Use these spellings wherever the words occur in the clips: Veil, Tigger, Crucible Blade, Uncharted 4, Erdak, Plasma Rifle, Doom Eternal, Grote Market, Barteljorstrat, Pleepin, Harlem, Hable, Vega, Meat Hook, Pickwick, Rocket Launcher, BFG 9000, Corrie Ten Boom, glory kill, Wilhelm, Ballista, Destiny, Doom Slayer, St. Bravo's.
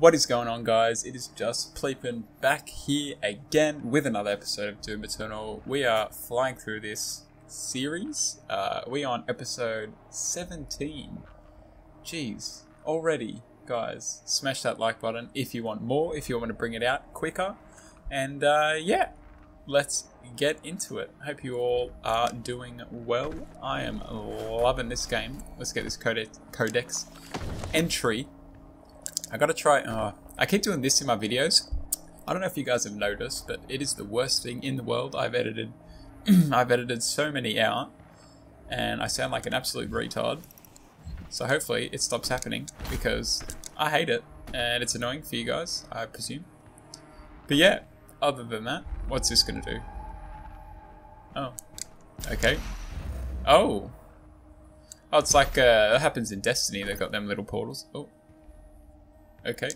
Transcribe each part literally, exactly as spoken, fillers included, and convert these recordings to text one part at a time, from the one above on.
What is going on, guys? It is just Pleepin back here again with another episode of Doom Eternal. We are flying through this series. Uh, we are on episode seventeen. Jeez, already, guys. Smash that like button if you want more, if you want to bring it out quicker. And uh, yeah, let's get into it. Hope you all are doing well. I am loving this game. Let's get this codex, codex entry. I gotta try, uh, I keep doing this in my videos. I don't know if you guys have noticed, but it is the worst thing in the world. I've edited, I've edited so many out, and I sound like an absolute retard. So hopefully it stops happening, because I hate it, and it's annoying for you guys, I presume. But yeah, other than that, what's this gonna do? Oh, okay. Oh! Oh, it's like, uh, that happens in Destiny, they've got them little portals. Oh. Okay.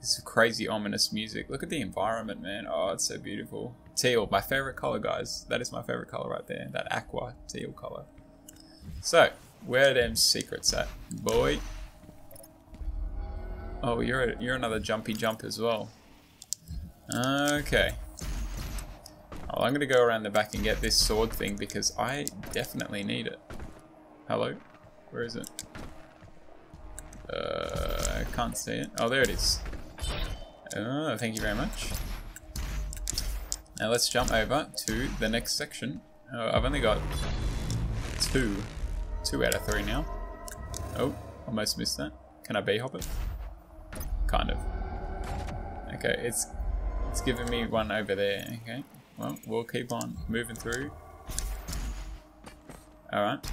This is crazy ominous music. Look at the environment, man. Oh, it's so beautiful. Teal, my favorite color, guys. That is my favorite color right there. That aqua teal color. So, where are them secrets at, boy? Oh, you're a, you're another jumpy jump as well. Okay. Well, I'm gonna go around the back and get this sword thing because I definitely need it. Hello? Where is it? Uh, I can't see it. Oh, there it is. Oh, thank you very much. Now let's jump over to the next section. Oh, I've only got two. Two out of three now. Oh, almost missed that. Can I bee-hop it? Kind of. Okay, it's it's giving me one over there. Okay, well, we'll keep on moving through. Alright.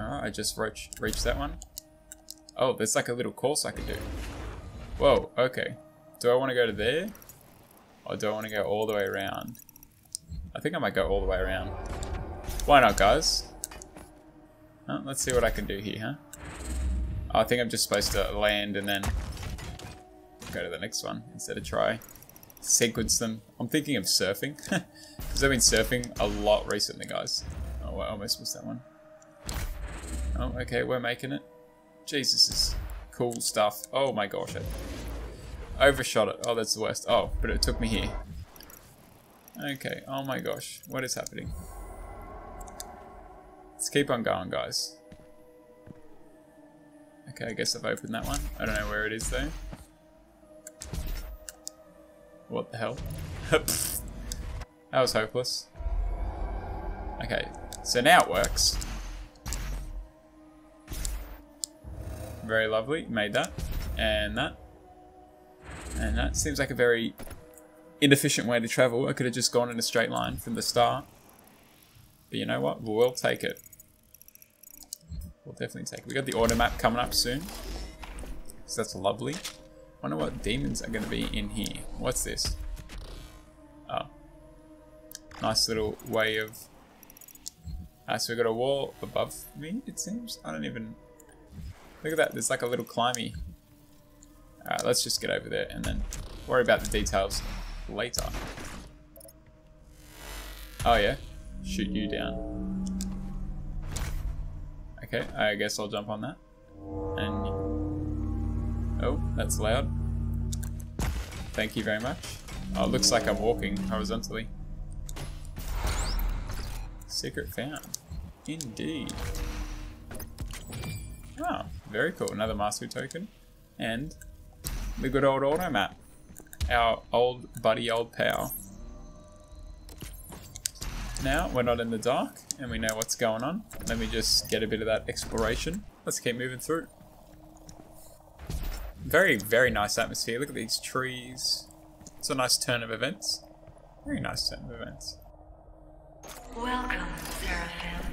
Alright, I just reach, reached that one. Oh, there's like a little course I could do. Whoa, okay. Do I want to go to there? Or do I want to go all the way around? I think I might go all the way around. Why not, guys? Oh, let's see what I can do here, huh? Oh, I think I'm just supposed to land and then go to the next one instead of try. Sequence them. I'm thinking of surfing. Because I've been surfing a lot recently, guys. Oh, I almost missed that one. Oh, okay, we're making it. Jesus, this is cool stuff. Oh my gosh, I overshot it. Oh, that's the worst. Oh, but it took me here. Okay, oh my gosh, what is happening? Let's keep on going, guys. Okay, I guess I've opened that one. I don't know where it is, though. What the hell? That was hopeless. Okay, so now it works. Very lovely. Made that. And that. And that. Seems like a very inefficient way to travel. I could have just gone in a straight line from the start. But you know what? We'll take it. We'll definitely take it. We got the auto map coming up soon. So that's lovely. Wonder what demons are going to be in here. What's this? Oh. Nice little way of... Ah, so we got a wall above me, it seems. I don't even... Look at that, there's like a little climby. Alright, let's just get over there and then worry about the details later. Oh yeah, shoot you down. Okay, I guess I'll jump on that. And... Oh, that's loud. Thank you very much. Oh, it looks like I'm walking horizontally. Secret found. Indeed. Oh, very cool. Another mastery token. And the good old auto map. Our old buddy, old pal. Now, we're not in the dark, and we know what's going on. Let me just get a bit of that exploration. Let's keep moving through. Very, very nice atmosphere. Look at these trees. It's a nice turn of events. Very nice turn of events. Welcome, Seraphim.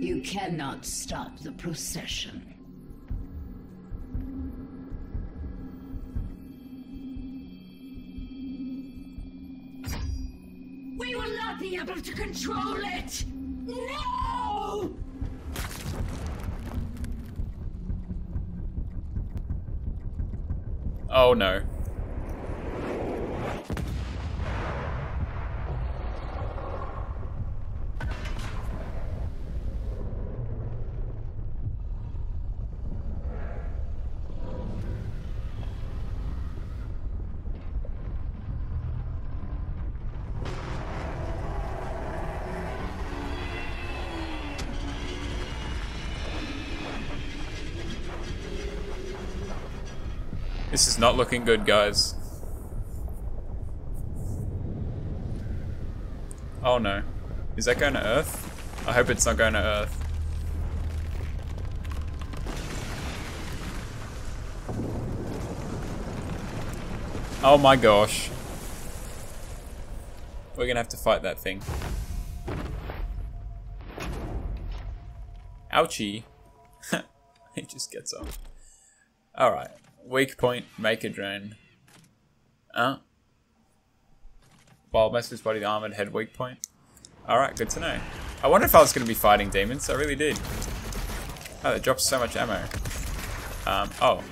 You cannot stop the procession. We will not be able to control it! No! Oh no. This is not looking good, guys. Oh no. Is that going to Earth? I hope it's not going to Earth. Oh my gosh. We're gonna have to fight that thing. Ouchie. He just gets up. Alright. Weak point, make a drain. Huh? Wild Master's body, the armored head, weak point. Alright, good to know. I wonder if I was going to be fighting demons. I really did. Oh, it drops so much ammo. Um, oh.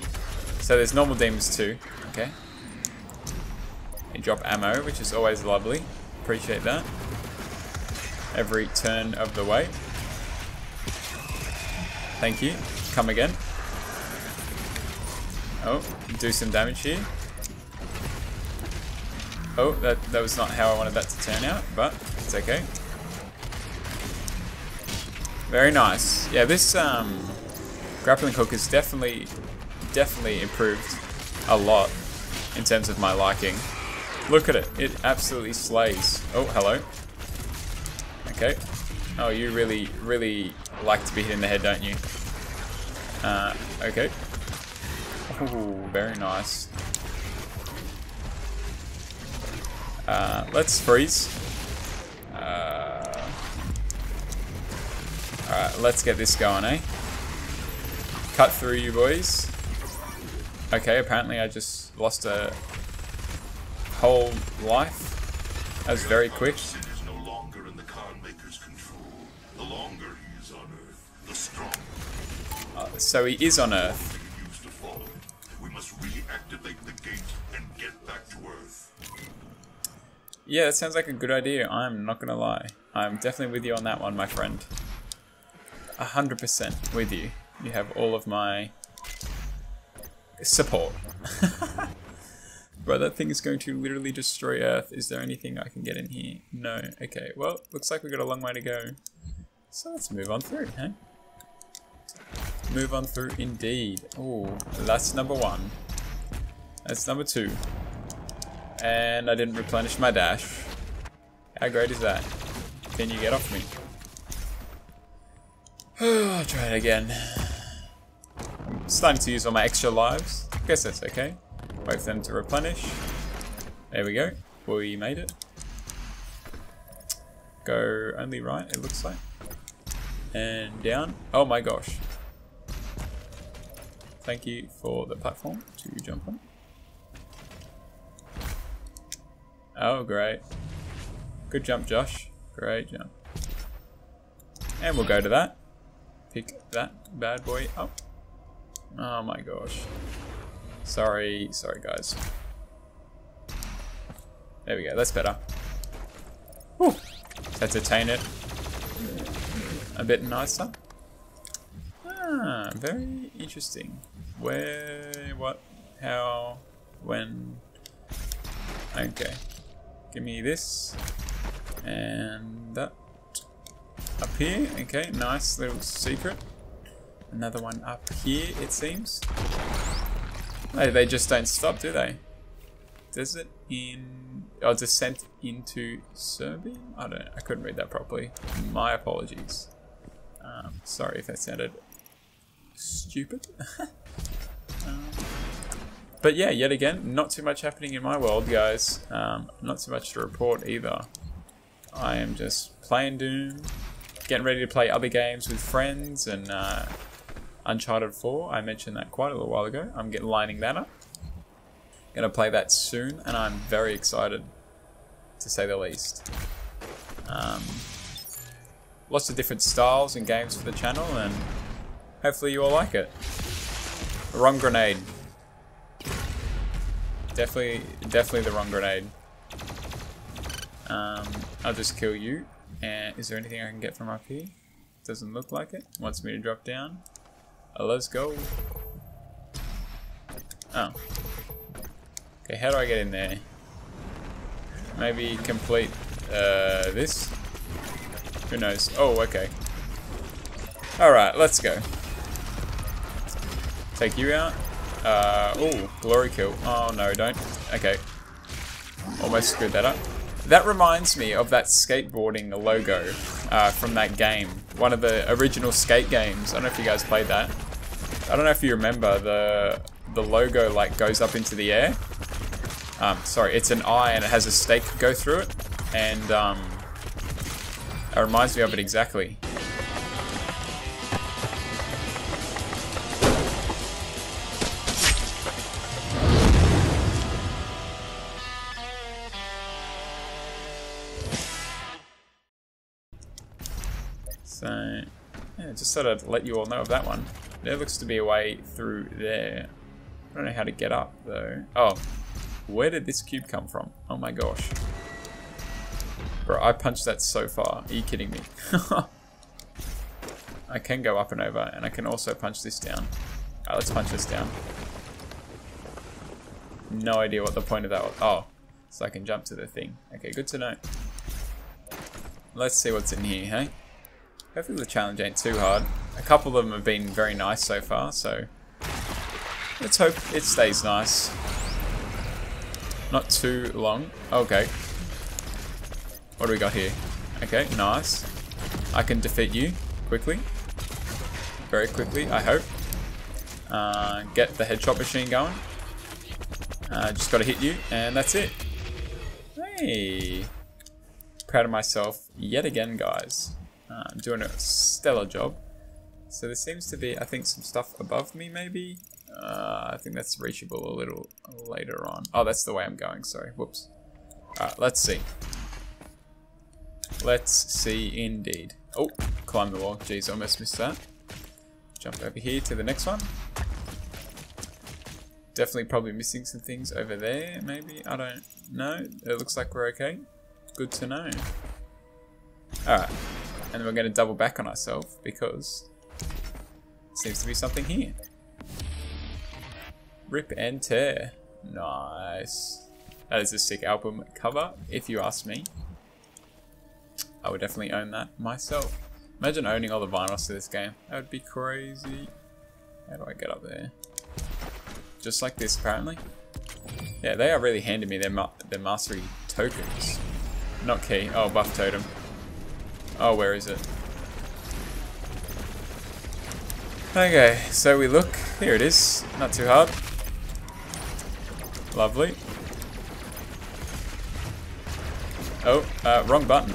So there's normal demons too. Okay. They drop ammo, which is always lovely. Appreciate that. Every turn of the way. Thank you. Come again. Oh, do some damage here. Oh, that, that was not how I wanted that to turn out, but it's okay. Very nice. Yeah, this um, grappling hook is definitely, definitely improved a lot in terms of my liking. Look at it. It absolutely slays. Oh, hello. Okay. Oh, you really, really like to be hit in the head, don't you? Uh, okay. Ooh, very nice. Uh, let's freeze. Uh, Alright, let's get this going, eh? Cut through you boys. Okay, apparently I just lost a whole life. That was very quick. Uh, so he is on Earth. Yeah, that sounds like a good idea. I'm not gonna lie. I'm definitely with you on that one, my friend. A hundred percent with you. You have all of my support. Bro, that thing is going to literally destroy Earth. Is there anything I can get in here? No. Okay, well, looks like we've got a long way to go. So let's move on through, huh? Move on through indeed. Oh, that's number one. That's number two. And I didn't replenish my dash. How great is that? Can you get off me? I'll try it again. I'm starting to use all my extra lives. I guess that's okay. Wait for them to replenish. There we go. We made it. Go only right, it looks like. And down. Oh my gosh. Thank you for the platform to jump on. Oh, great. Good jump, Josh. Great jump. And we'll go to that. Pick that bad boy up. Oh my gosh. Sorry. Sorry, guys. There we go. That's better. Whew. Let's attain it a bit nicer. Ah, very interesting. Where, what, how, when. Okay. Give me this, and that, up here, okay, nice little secret. Another one up here, it seems. Hey, they just don't stop, do they? Desert in, oh, descent into Serbia? I don't know, I couldn't read that properly. My apologies. Um, sorry if that sounded stupid. um, But yeah, yet again, not too much happening in my world, guys. Um, not too much to report either. I am just playing Doom, getting ready to play other games with friends, and uh, Uncharted four. I mentioned that quite a little while ago. I'm getting lining that up. Gonna play that soon, and I'm very excited, to say the least. Um, lots of different styles and games for the channel, and hopefully you all like it. Wrong grenade. Definitely, definitely the wrong grenade. Um, I'll just kill you. And is there anything I can get from up here? Doesn't look like it. Wants me to drop down. Oh, let's go. Oh. Okay, how do I get in there? Maybe complete uh, this? Who knows? Oh, okay. Alright, let's go. Take you out. Uh, oh, glory kill. Oh no, don't. Okay. Almost screwed that up. That reminds me of that skateboarding logo uh, from that game. One of the original skate games. I don't know if you guys played that. I don't know if you remember. The the logo like goes up into the air. Um, sorry, it's an eye and it has a stake go through it. And um, it reminds me of it exactly. So, yeah, just thought I'd let you all know of that one. There looks to be a way through there. I don't know how to get up, though. Oh, where did this cube come from? Oh my gosh. Bro, I punched that so far. Are you kidding me? I can go up and over, and I can also punch this down. Alright, let's punch this down. No idea what the point of that was. Oh, so I can jump to the thing. Okay, good to know. Let's see what's in here, hey? Hopefully the challenge ain't too hard. A couple of them have been very nice so far, so let's hope it stays nice. Not too long. Okay. What do we got here? Okay, nice. I can defeat you quickly. Very quickly, I hope. Uh, get the headshot machine going. Uh, just gotta hit you, and that's it. Hey! Proud of myself yet again, guys. Uh, I'm doing a stellar job. So there seems to be, I think, some stuff above me, maybe? Uh, I think that's reachable a little later on. Oh, that's the way I'm going, sorry. Whoops. Alright, let's see. Let's see indeed. Oh, climb the wall. Jeez, almost missed that. Jump over here to the next one. Definitely probably missing some things over there, maybe? I don't know. It looks like we're okay. Good to know. Alright. And we're going to double back on ourselves because it seems to be something here. Rip and tear. Nice. That is a sick album cover, if you ask me. I would definitely own that myself. Imagine owning all the vinyls to this game. That would be crazy. How do I get up there? Just like this, apparently. Yeah, they are really handing me their, ma their mastery tokens. Not key. Oh, buff totem. Oh, where is it? Okay, so we look. Here it is. Not too hard. Lovely. Oh, uh, wrong button.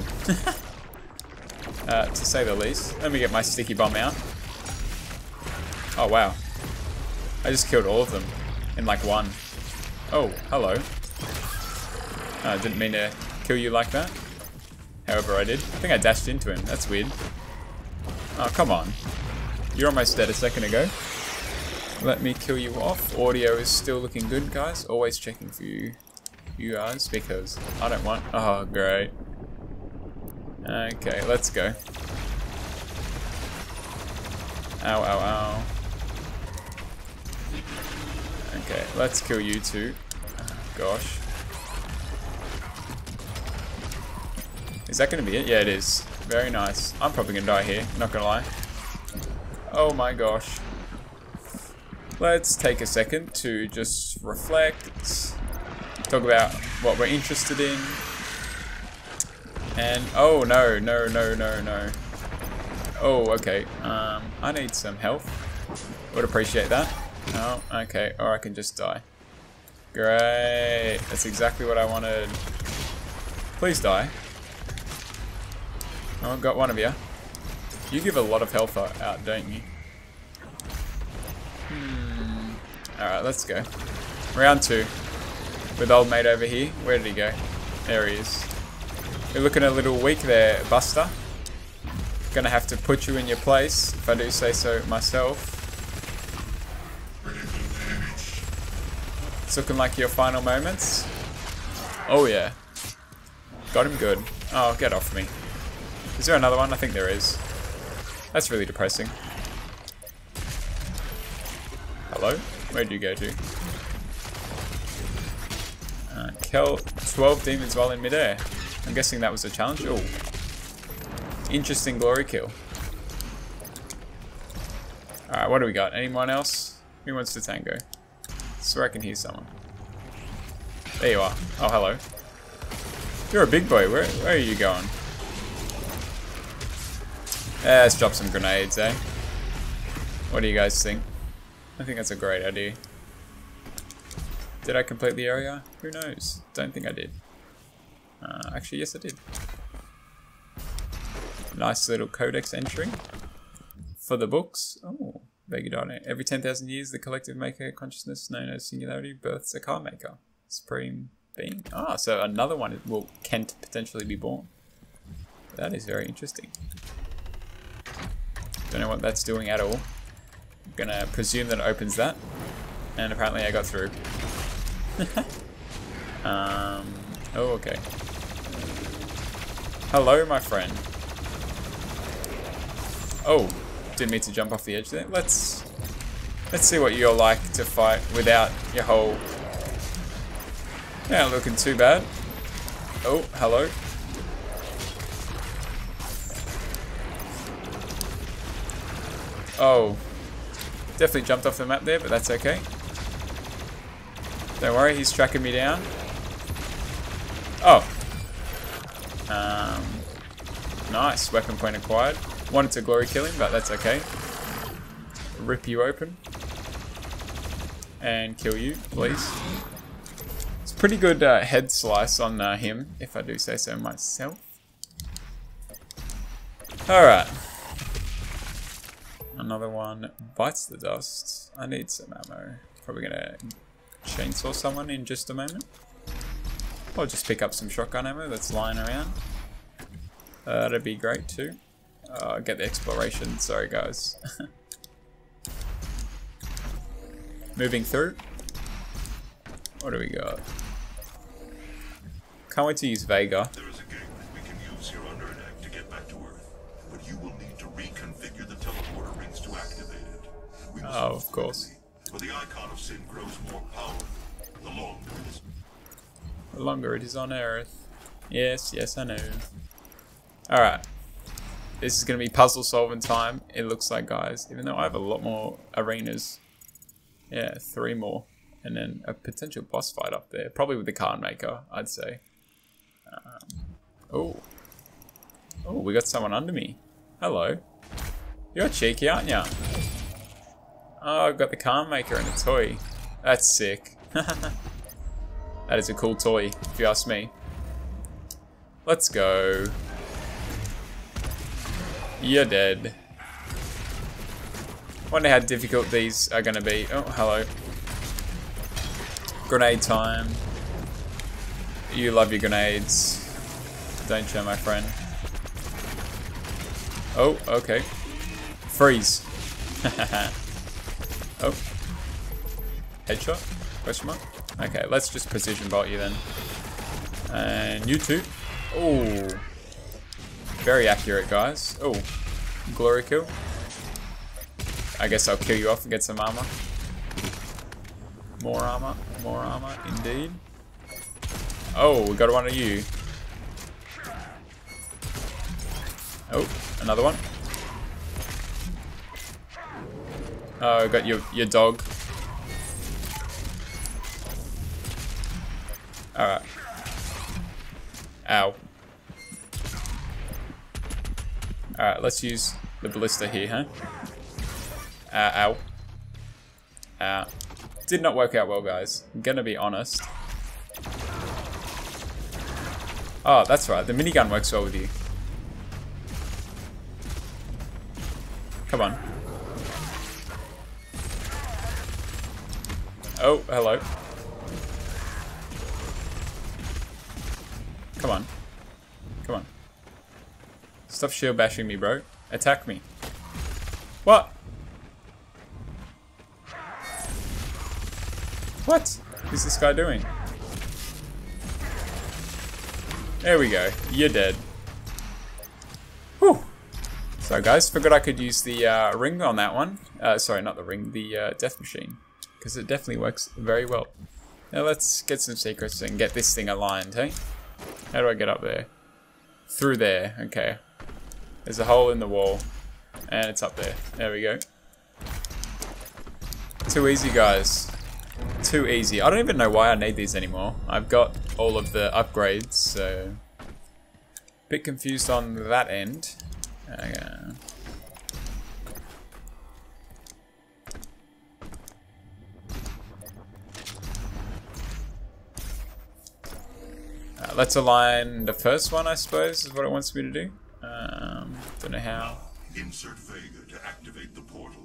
uh, to say the least. Let me get my sticky bomb out. Oh, wow. I just killed all of them in like one. Oh, hello. I didn't mean to kill you like that. However I did. I think I dashed into him. That's weird. Oh, come on. You're almost dead a second ago. Let me kill you off. Audio is still looking good, guys. Always checking for you, you guys, because I don't want... Oh, great. Okay, let's go. Ow, ow, ow. Okay, let's kill you too. Oh, gosh. Is that going to be it? Yeah, it is. Very nice. I'm probably going to die here, not going to lie. Oh my gosh. Let's take a second to just reflect. Talk about what we're interested in. And, oh no, no, no, no, no. Oh, okay. Um, I need some health. Would appreciate that. Oh, okay. Or I can just die. Great. That's exactly what I wanted. Please die. Oh, I've got one of you. You give a lot of health out, don't you? Hmm. Alright, let's go. Round two. With old mate over here. Where did he go? There he is. You're looking a little weak there, Buster. Gonna have to put you in your place, if I do say so myself. It's looking like your final moments. Oh yeah. Got him good. Oh, get off me. Is there another one? I think there is. That's really depressing. Hello? Where do you go to? Uh, kill twelve demons while in midair. I'm guessing that was a challenge. Ooh. Interesting glory kill. Alright, what do we got? Anyone else? Who wants to tango? So I can hear someone. There you are. Oh, hello. You're a big boy. Where, where are you going? Eh, let's drop some grenades, eh? What do you guys think? I think that's a great idea. Did I complete the area? Who knows? Don't think I did. Uh, actually, yes I did. Nice little codex entry. For the books. Oh, Vega dot net. Every ten thousand years, the collective maker consciousness known as Singularity births a car maker. Supreme being. Ah, so another one will Kent potentially be born. That is very interesting. Don't know what that's doing at all. I'm gonna presume that it opens that. And apparently I got through. um, oh, okay. Hello, my friend. Oh, didn't mean to jump off the edge there. Let's let's see what you're like to fight without your whole... Yeah, looking too bad. Oh, hello. Oh, definitely jumped off the map there, but that's okay. Don't worry, he's tracking me down. Oh. Um, nice, weapon point acquired. Wanted to glory kill him, but that's okay. Rip you open. And kill you, please. It's a pretty good uh, head slice on uh, him, if I do say so myself. Alright. Another one bites the dust. I need some ammo. Probably gonna chainsaw someone in just a moment. Or just pick up some shotgun ammo that's lying around. Uh, that'd be great too. Uh, get the exploration, sorry guys. Moving through. What do we got? Can't wait to use Vega. Oh, of course. The icon of sin grows more powerful the longer it is. The longer it is on Earth. Yes, yes, I know. Alright. This is going to be puzzle solving time, it looks like, guys. Even though I have a lot more arenas. Yeah, three more. And then a potential boss fight up there. Probably with the card maker, I'd say. Um, oh. Oh, we got someone under me. Hello. You're cheeky, aren't you? Oh, I've got the car maker and a toy. That's sick. That is a cool toy, if you ask me. Let's go. You're dead. Wonder how difficult these are going to be. Oh, hello. Grenade time. You love your grenades. Don't you, my friend? Oh, okay. Freeze. Hahaha. Oh. Headshot? Question mark? Okay, let's just precision bolt you then. And you too. Oh. Very accurate, guys. Oh. Glory kill. I guess I'll kill you off and get some armor. More armor. More armor, indeed. Oh, we got one of you. Oh, another one. Oh, got your, your dog. Alright. Ow. Alright, let's use the ballista here, huh? Uh, ow. Uh, did not work out well, guys. I'm gonna be honest. Oh, that's right. The minigun works well with you. Come on. Oh, hello. Come on. Come on. Stop shield bashing me, bro. Attack me. What? What? is this guy doing? There we go. You're dead. Whew. So guys, forgot I could use the uh, ring on that one. Uh, sorry, not the ring, the uh, death machine. Because it definitely works very well. Now let's get some secrets and get this thing aligned, hey? How do I get up there? Through there, okay. There's a hole in the wall. And it's up there. There we go. Too easy, guys. Too easy. I don't even know why I need these anymore. I've got all of the upgrades, so... Bit confused on that end. Okay. Uh, let's align the first one, I suppose, is what it wants me to do. Um, don't know how. Insert Vega to activate the portal.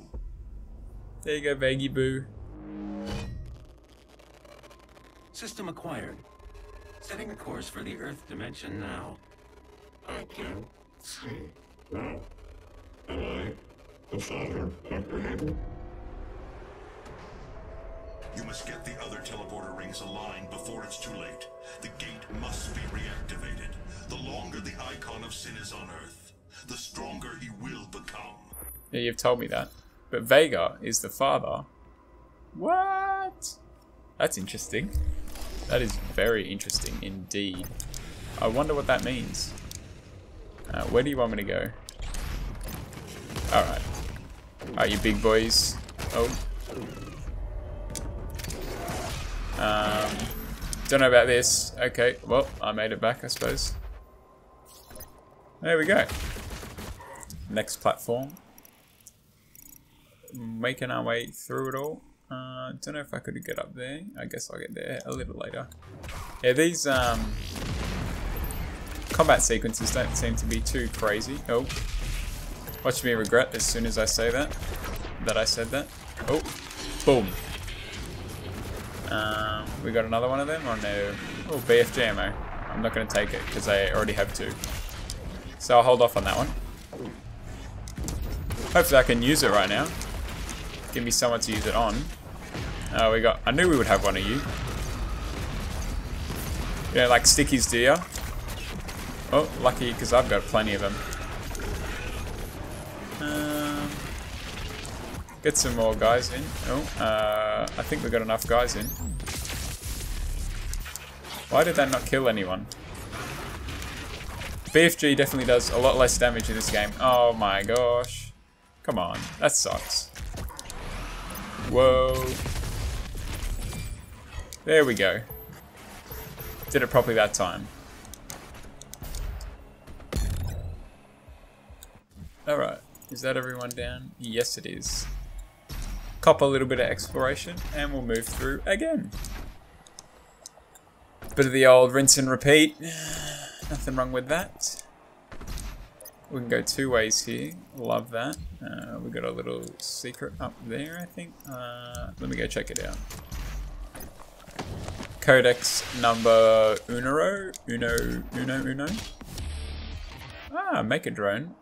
There you go, Veggie Boo. System acquired. Setting a course for the Earth dimension now. I can't see now. Am I the father, Doctor Hable? You must get the other teleporter rings aligned before it's too late. The gate must be reactivated. The longer the icon of sin is on Earth, the stronger he will become. Yeah, you've told me that. But Vega is the father. What? That's interesting. That is very interesting indeed. I wonder what that means. Uh, where do you want me to go? Alright. Alright, you big boys. Oh. Um, don't know about this. Okay, well, I made it back, I suppose. There we go. Next platform. Making our way through it all. Uh, don't know if I could get up there. I guess I'll get there a little later. Yeah, these um, combat sequences don't seem to be too crazy. Oh, watch me regret as soon as I say that. That I said that. Oh, boom. Um, we got another one of them? Oh no. Oh, B F G ammo. I'm not going to take it because I already have two. So I'll hold off on that one. Hopefully I can use it right now. Give me someone to use it on. Oh, we got... I knew we would have one of you. You don't like stickies, do you? Oh, lucky, because I've got plenty of them. Um, get some more guys in. Oh, uh, I think we got enough guys in. Why did that not kill anyone? B F G definitely does a lot less damage in this game. Oh my gosh. Come on. That sucks. Whoa. There we go. Did it properly that time. Alright. Is that everyone down? Yes, it is. Cop a little bit of exploration and we'll move through again. Bit of the old rinse and repeat. Nothing wrong with that. We can go two ways here. Love that. Uh, we got a little secret up there, I think. Uh, let me go check it out. Codex number Unero. Uno, Uno, Uno. Ah, make a drone.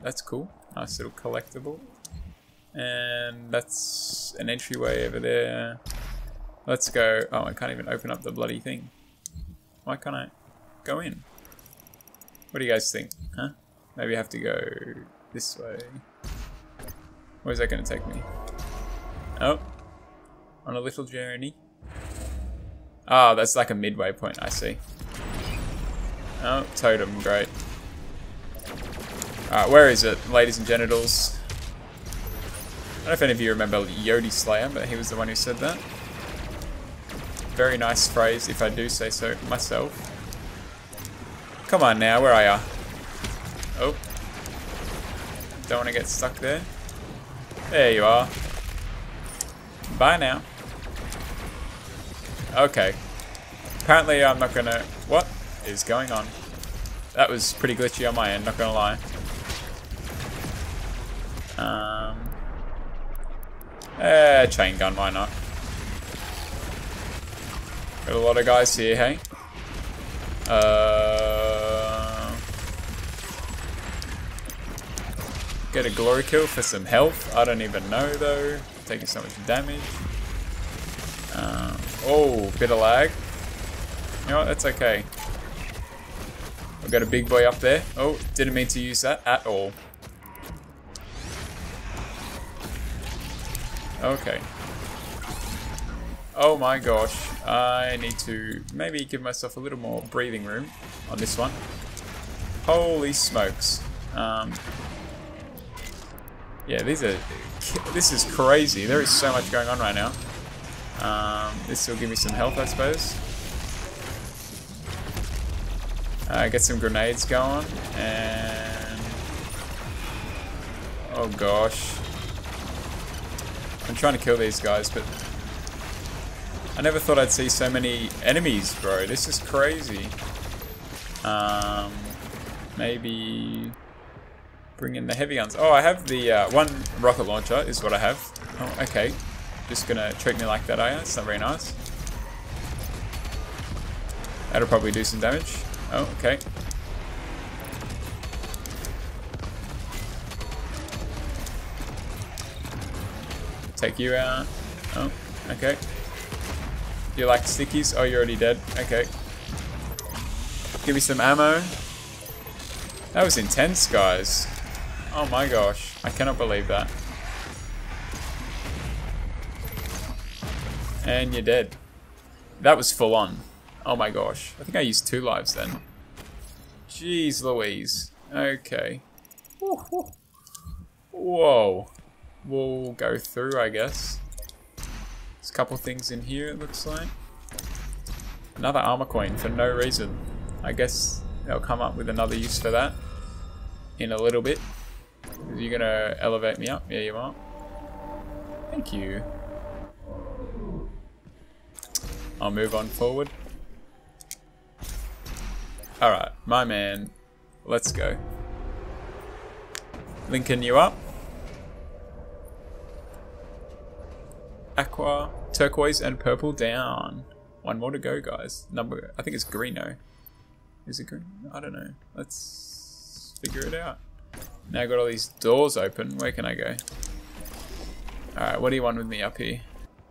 That's cool. Nice little collectible. And that's an entryway over there. Let's go. Oh, I can't even open up the bloody thing. Why can't I go in? What do you guys think? Huh? Maybe I have to go this way. Where's that going to take me? Oh. On a little journey. Ah, oh, that's like a midway point, I see. Oh, totem, great. Alright, where is it, ladies and genitals? I don't know if any of you remember Yodi Slayer, but he was the one who said that. Very nice phrase, if I do say so myself. Come on now, where are you? Oh. Don't want to get stuck there. There you are. Bye now. Okay. Apparently I'm not gonna... What is going on? That was pretty glitchy on my end, not gonna lie. Um... Eh, chain gun, why not? Got a lot of guys here, hey? Uh... Get a glory kill for some health. I don't even know though. Taking so much damage. Um, oh, bit of lag. You know what? That's okay. We've got a big boy up there. Oh, didn't mean to use that at all. Okay. Oh my gosh. I need to maybe give myself a little more breathing room on this one. Holy smokes. Um, yeah, these are... This is crazy. There is so much going on right now. Um, this will give me some health, I suppose. Uh, get some grenades going, and oh gosh, I'm trying to kill these guys, but I never thought I'd see so many enemies, bro. This is crazy. Um, maybe bring in the heavy guns. Oh, I have the uh, one rocket launcher is what I have. Oh, okay. Just gonna treat me like that, are you? It's not very nice. That'll probably do some damage. Oh, okay. Take you out. Oh, okay. You like stickies? Oh, you're already dead. Okay. Give me some ammo. That was intense, guys. Oh my gosh. I cannot believe that. And you're dead. That was full on. Oh my gosh. I think I used two lives then. Jeez Louise. Okay. Whoa. We'll go through, I guess. There's a couple things in here, it looks like. Another armor coin for no reason. I guess they'll come up with another use for that in a little bit. You're gonna elevate me up? Yeah, you are. Thank you. I'll move on forward. Alright, my man. Let's go. Lincoln, you up. Aqua, turquoise, and purple down. One more to go, guys. Number, I think it's Greeno. Is it green? I don't know. Let's figure it out. Now I've got all these doors open. Where can I go? Alright, what do you want with me up here?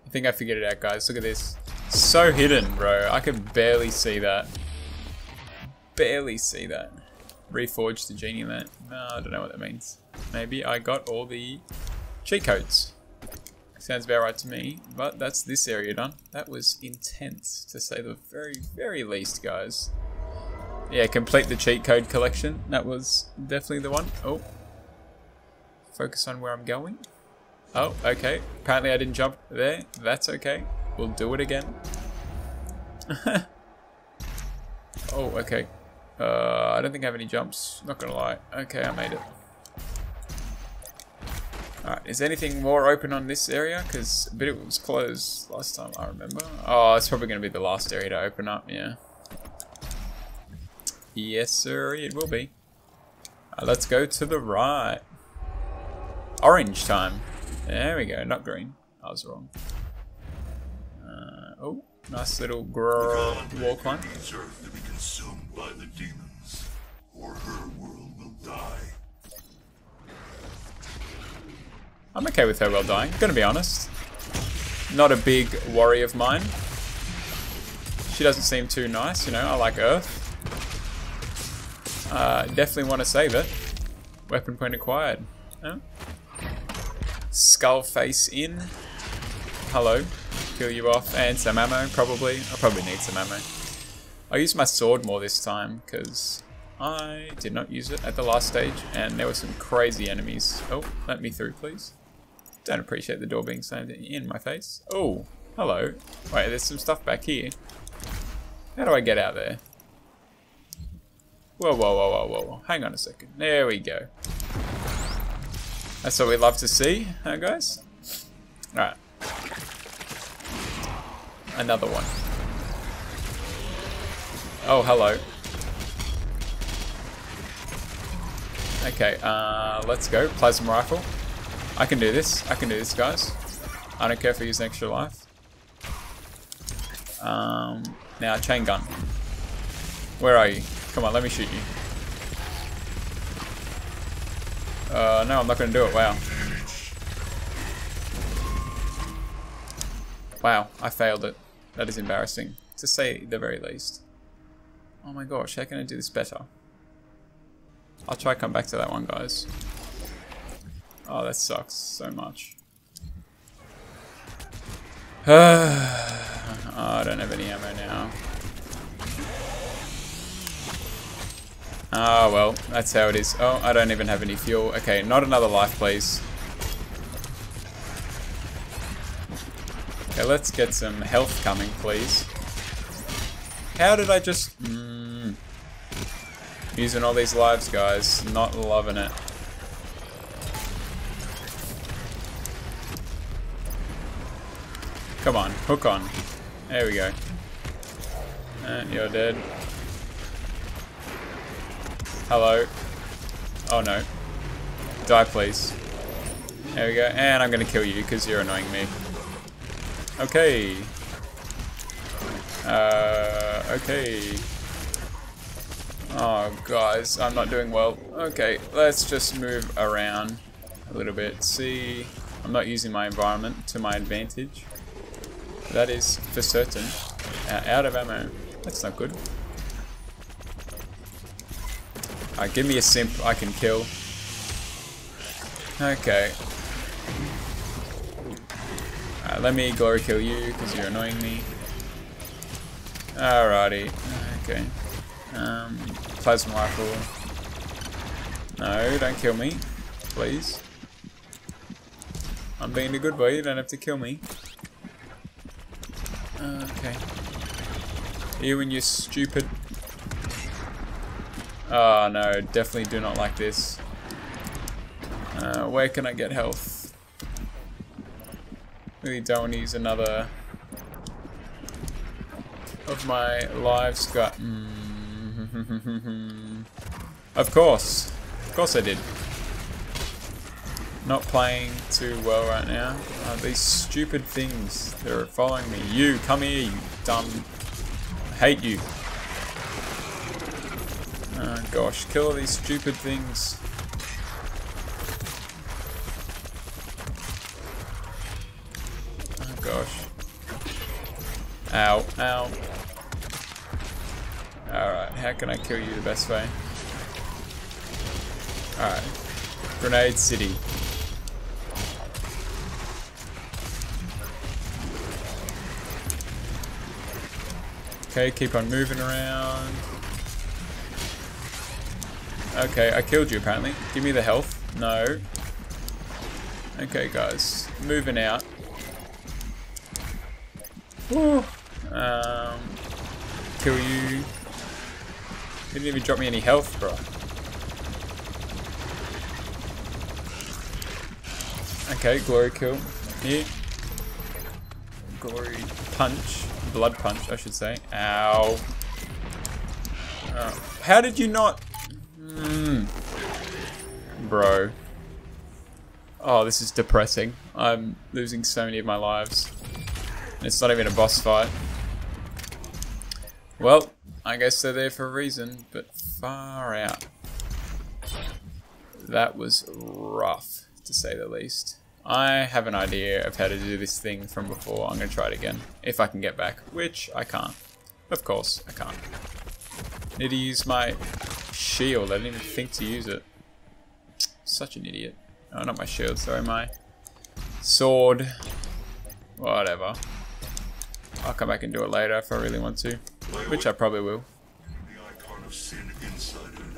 I think I figured it out, guys. Look at this. So hidden, bro. I can barely see that. Barely see that. Reforged the genie lamp. No, I don't know what that means. Maybe I got all the cheat codes. Sounds about right to me, but that's this area done. That was intense, to say the very, very least, guys. Yeah, complete the cheat code collection. That was definitely the one. Oh. Focus on where I'm going. Oh, okay. Apparently I didn't jump there. That's okay. We'll do it again. Oh, okay. Uh, I don't think I have any jumps. Not gonna lie. Okay, I made it. Alright, is anything more open on this area? Because a bit of it was closed last time, I remember. Oh, it's probably gonna be the last area to open up, yeah. Yes, sir, it will be. Right, let's go to the right. Orange time. There we go, not green. I was wrong. Uh, oh. Nice little grow wall climb. This earth to be consumed by the demons, or her world will die. I'm okay with her world dying, gonna be honest. Not a big worry of mine. She doesn't seem too nice, you know, I like Earth. Uh, definitely want to save it. Weapon point acquired. Huh? Skull face in. Hello. Kill you off, and some ammo probably. I probably need some ammo. I used my sword more this time because I did not use it at the last stage and there were some crazy enemies. Oh, let me through please. Don't appreciate the door being slammed in my face. Oh, hello. Wait, there's some stuff back here. How do I get out there? Whoa, whoa, whoa, whoa, whoa, whoa. Hang on a second. There we go. That's what we love to see, huh guys? Alright. Another one. Oh, hello. Okay, uh, let's go. Plasma rifle. I can do this. I can do this, guys. I don't care if I use an extra life. Um, now, chain gun. Where are you? Come on, let me shoot you. Uh, no, I'm not going to do it. Wow. Wow, I failed it. That is embarrassing, to say the very least. Oh my gosh, how can I do this better? I'll try to come back to that one, guys. Oh, that sucks so much. Oh, I don't have any ammo now. Ah, oh, well, that's how it is. Oh, I don't even have any fuel. Okay, not another life, please. Okay, let's get some health coming, please. How did I just... Mm, using all these lives, guys. Not loving it. Come on, hook on. There we go. And you're dead. Hello. Oh no. Die, please. There we go. And I'm going to kill you because you're annoying me. Okay. Uh, okay. Oh, guys, I'm not doing well. Okay, let's just move around a little bit. See, I'm not using my environment to my advantage. That is for certain. Uh, out of ammo. That's not good. Alright, give me a simp I can kill. Okay. Alright, let me glory kill you because you're annoying me. Alrighty. Okay. Um, plasma rifle. No, don't kill me. Please. I'm being a good boy, you don't have to kill me. Okay. You and your stupid... Oh no, definitely do not like this. Uh, where can I get health? Really don't want to use another... of my lives got... Mm. Of course. Of course I did. Not playing too well right now. Oh, these stupid things. They're following me. You, come here, you dumb... I hate you. Oh gosh, kill all these stupid things. Oh gosh. Ow, ow. Alright, how can I kill you the best way? Alright. Grenade City. Okay, keep on moving around. Okay, I killed you apparently. Give me the health. No. Okay, guys. Moving out. Woo. Um, kill you. Didn't even drop me any health, bro. Okay, glory kill. Here. Glory punch. Blood punch, I should say. Ow. Uh, how did you not... Mm. Bro. Oh, this is depressing. I'm losing so many of my lives. And it's not even a boss fight. Well, I guess they're there for a reason, but far out. That was rough, to say the least. I have an idea of how to do this thing from before. I'm going to try it again. If I can get back, which I can't. Of course, I can't. Need to use my... shield. I didn't even think to use it. Such an idiot. Oh, not my shield, sorry, my sword. Whatever. I'll come back and do it later if I really want to. Which I probably will. The icon of sin inside her.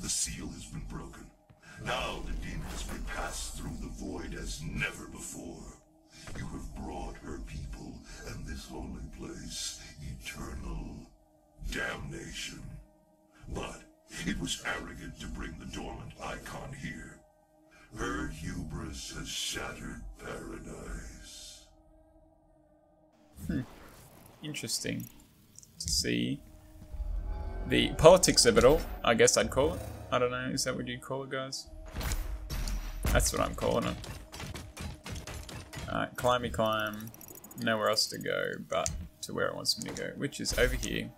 The seal has been broken. Now the demon has been passed through the void as never before. You have brought her people and this holy place eternal damnation. But it was arrogant to bring the dormant icon here. Her hubris has shattered paradise. Hmm. Interesting to see the politics of it all, I guess I'd call it. I don't know, is that what you'd call it, guys? That's what I'm calling it. Alright, climby climb. Nowhere else to go but to where it wants me to go, which is over here.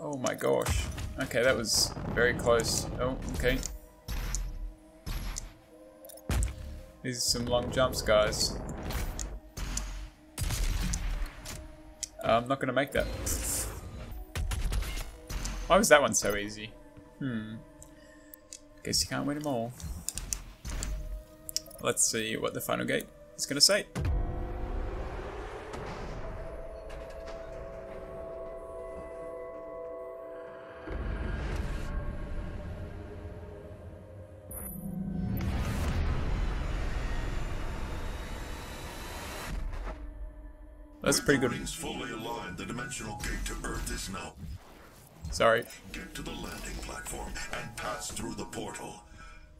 Oh my gosh. Okay, that was very close. Oh, okay. These are some long jumps, guys. I'm not going to make that. Why was that one so easy? Hmm. Guess you can't win them all. Let's see what the final gate is going to say. That's pretty good. Fully aligned, the dimensional gate to Earth is now. Sorry. Get to the landing platform and pass through the portal.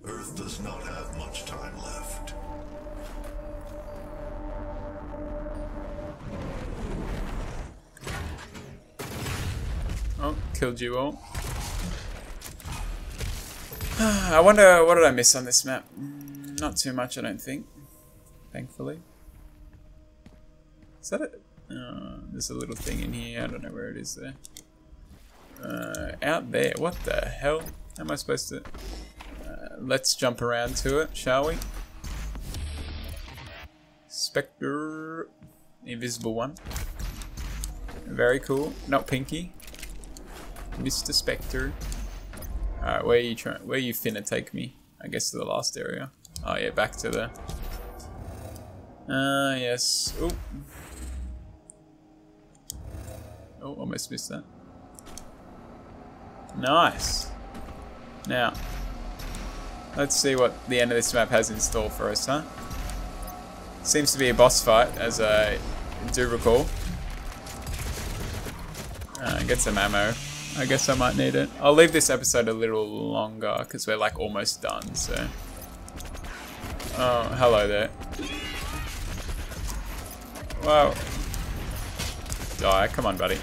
Earth does not have much time left. Oh, killed you all. I wonder what did I miss on this map? Not too much, I don't think. Thankfully. Is that it? Oh, there's a little thing in here. I don't know where it is there. Uh, out there. What the hell? How am I supposed to... Uh, let's jump around to it, shall we? Spectre... Invisible one. Very cool. Not Pinky. Mister Spectre. Alright, where are you trying... Where are you finna take me? I guess to the last area. Oh yeah, back to the... Ah, uh, yes. Ooh. Oh, almost missed that. Nice. Now, let's see what the end of this map has in store for us, huh? Seems to be a boss fight, as I do recall. Uh, get some ammo. I guess I might need it. I'll leave this episode a little longer, because we're like almost done, so... Oh, hello there. Wow. Die, come on buddy.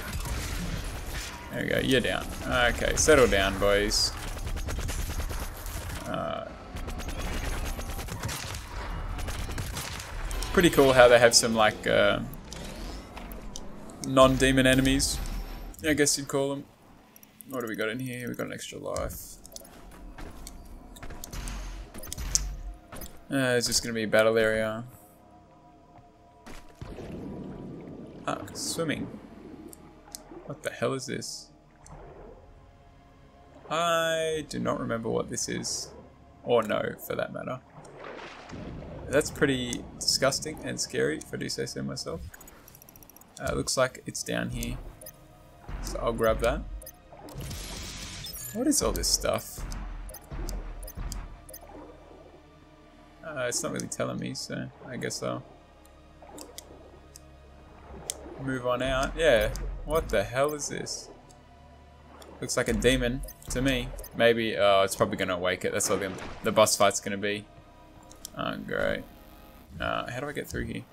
There we go, you're down. Okay, settle down boys. Uh, pretty cool how they have some like uh, non-demon enemies, I guess you'd call them. What do we got in here? We got an extra life. Uh, is this gonna be a battle area? Ah, swimming. What the hell is this? I do not remember what this is. Or no, for that matter. That's pretty disgusting and scary, if I do say so myself. Uh, looks like it's down here. So I'll grab that. What is all this stuff? Uh, it's not really telling me, so I guess I'll... move on out. Yeah, what the hell is this? Looks like a demon to me. Maybe, oh, it's probably gonna awake it. That's what the, the boss fight's gonna be. Oh, great. Uh, how do I get through here?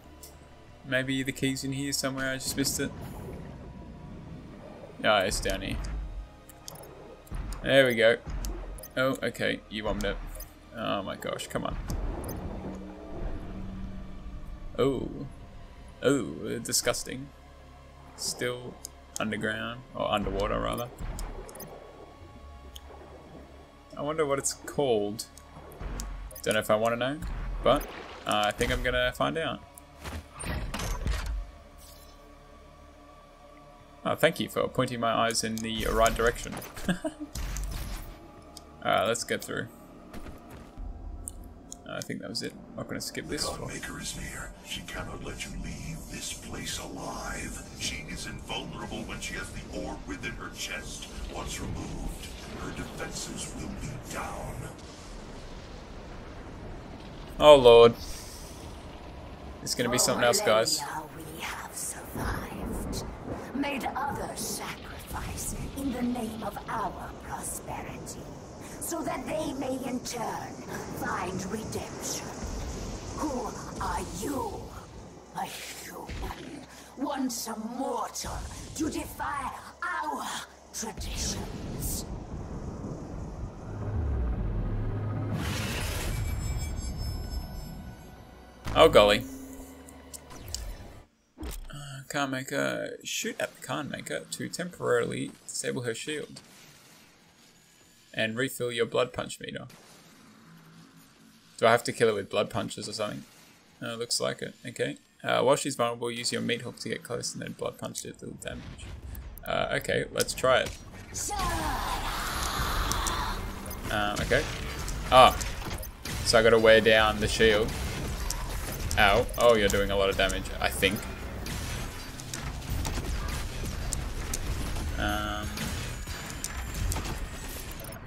Maybe the key's in here somewhere, I just missed it. Ah, oh, it's down here. There we go. Oh, okay, you want me to... Oh my gosh, come on. Oh. Oh, disgusting. Still underground, or underwater rather. I wonder what it's called. Don't know if I want to know, but uh, I think I'm gonna find out. Oh, thank you for pointing my eyes in the right direction. Alright, let's get through. I think that was it. I'm not going to skip this. The Godmaker is near. She cannot let you leave this place alive. She is invulnerable when she has the orb within her chest. Once removed, her defenses will be down. Oh Lord. It's going to be something else, guys. Oh, we have survived. Made other sacrifice in the name of our prosperity. So that they may in turn find redemption. Who are you? A human, once a mortal, to defy our traditions. Oh golly. Uh, Card Maker, shoot at the Card Maker to temporarily disable her shield. And refill your blood punch meter. Do I have to kill it with blood punches or something? Uh, looks like it. Okay. Uh, while she's vulnerable, use your meat hook to get close and then blood punch to do little damage. Uh, okay, let's try it. Um, okay. Ah, so I gotta wear down the shield. Ow. Oh, you're doing a lot of damage, I think. Um,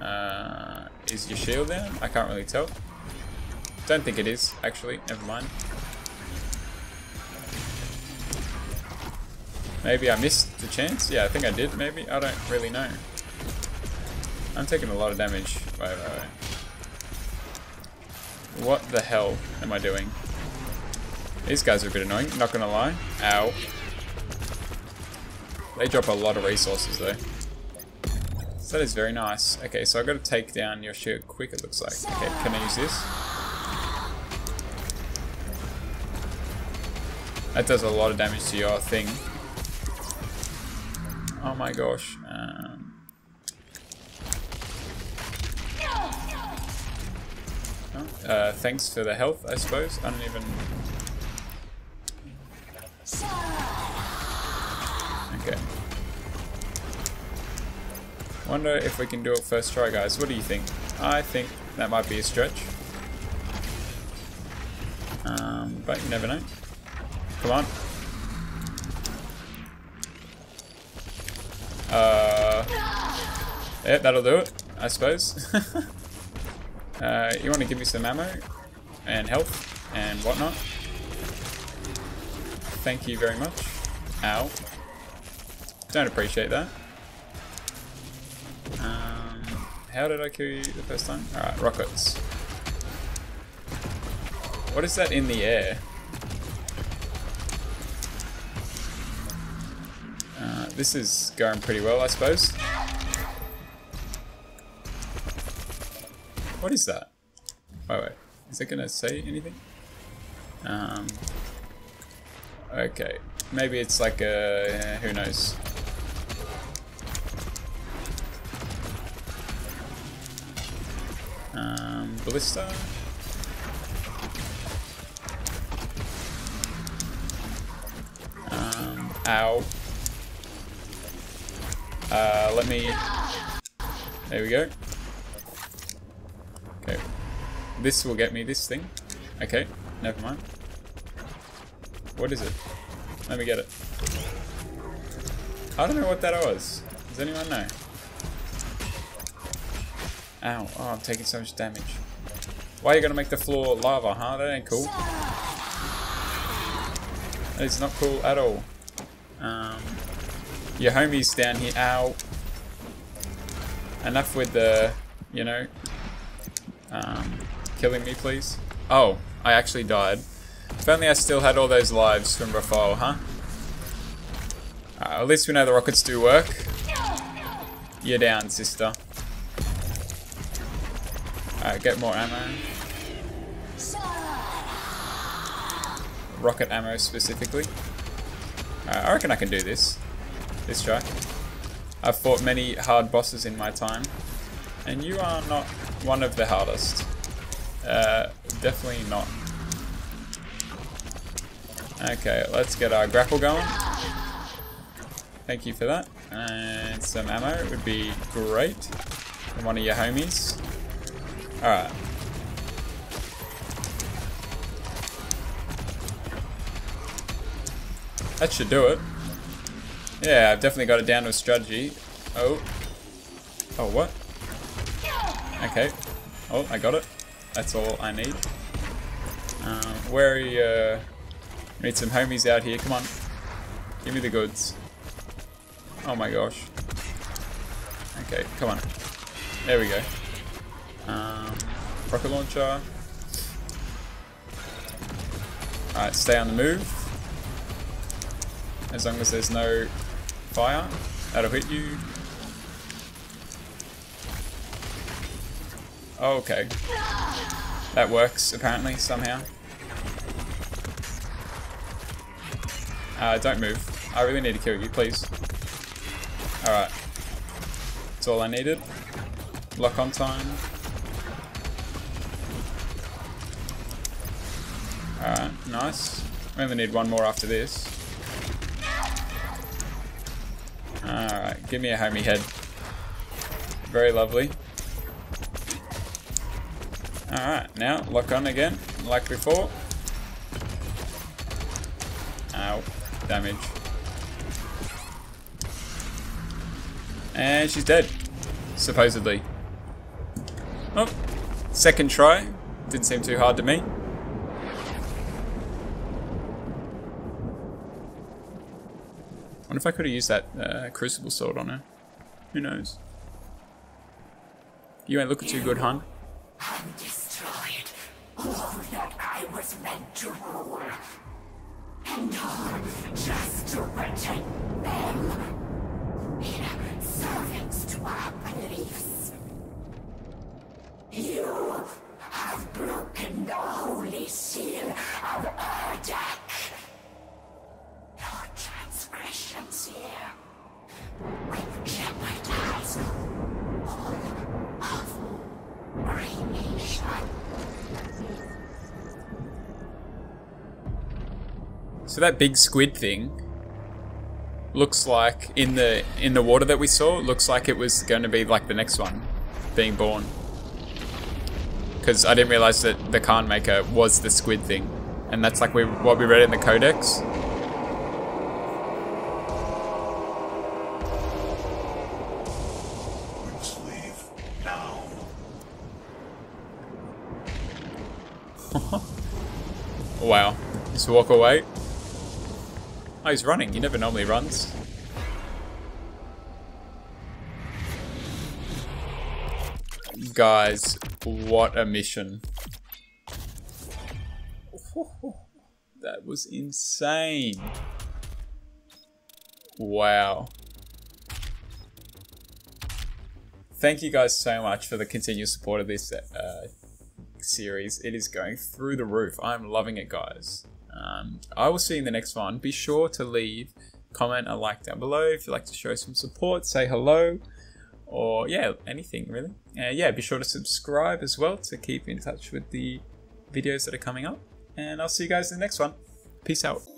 uh, is your shield down? I can't really tell. Don't think it is, actually. Never mind. Maybe I missed the chance? Yeah, I think I did, maybe? I don't really know. I'm taking a lot of damage. Wait, wait, wait. What the hell am I doing? These guys are a bit annoying, not gonna lie. Ow. They drop a lot of resources though. So that is very nice. Okay, so I gotta take down your shield quick, it looks like. Okay, can I use this? That does a lot of damage to your thing. Oh my gosh. Um, uh, thanks for the health, I suppose. I don't even... Okay. Wonder if we can do it first try, guys. What do you think? I think that might be a stretch. Um, but you never know. Come on. Uh, yeah, that'll do it, I suppose. uh, you want to give me some ammo and health and whatnot? Thank you very much. Ow. Don't appreciate that. Um, how did I kill you the first time? Alright, rockets. What is that in the air? This is going pretty well, I suppose. What is that? Wait, wait. Is it gonna say anything? Um. Okay. Maybe it's like a... Who knows? Um, ballista? Um, ow. Uh, let me... There we go. Okay. This will get me this thing. Okay, never mind. What is it? Let me get it. I don't know what that was. Does anyone know? Ow. Oh, I'm taking so much damage. Why are you gonna make the floor lava, huh? That ain't cool. That is not cool at all. Um... Your homies down here. Ow. Enough with the, you know, um, killing me, please. Oh, I actually died. If only I still had all those lives from Raphael, huh? Uh, at least we know the rockets do work. You're down, sister. Alright, get more ammo. Rocket ammo specifically. Alright, I reckon I can do this. This try. I've fought many hard bosses in my time, and you are not one of the hardest. Uh, definitely not. Okay, let's get our grapple going. Thank you for that. And some ammo would be great. From one of your homies. Alright. That should do it. Yeah, I've definitely got it down to a strategy. Oh. Oh, what? Okay. Oh, I got it. That's all I need. Um, where are you? Uh, need some homies out here. Come on. Give me the goods. Oh my gosh. Okay, come on. There we go. Um, rocket launcher. Alright, stay on the move. As long as there's no... fire, that'll hit you. Okay. That works, apparently, somehow. Uh, don't move. I really need to kill you, please. Alright. That's all I needed. Lock on time. Alright, nice. I only need one more after this. Alright, give me a homie head. Very lovely. Alright, now lock on again, like before. Ow, damage. And she's dead, supposedly. Oh, second try. Didn't seem too hard to me. Wonder if I could have used that uh, Crucible sword on her. Who knows? You ain't looking too good, hun. I destroyed all that I was meant to rule. And all just to retain them. In servants to our beliefs. You have broken the holy seal of Erdak. Your transgressions here will jeopardize all of creation. So that big squid thing looks like in the in the water that we saw, looks like it was going to be like the next one being born. Because I didn't realize that the Khan Maker was the squid thing, and that's like we what we read in the codex. Let's leave now. Wow, just walk away. Oh, he's running. He never normally runs. Guys, what a mission. Oh, that was insane. Wow. Thank you guys so much for the continued support of this uh, series. It is going through the roof. I'm loving it, guys. Um, I will see you in the next one. Be sure to leave comment, a like down below if you'd like to show some support, say hello, or yeah, anything really. Uh, yeah, be sure to subscribe as well to keep in touch with the videos that are coming up, and I'll see you guys in the next one. Peace out.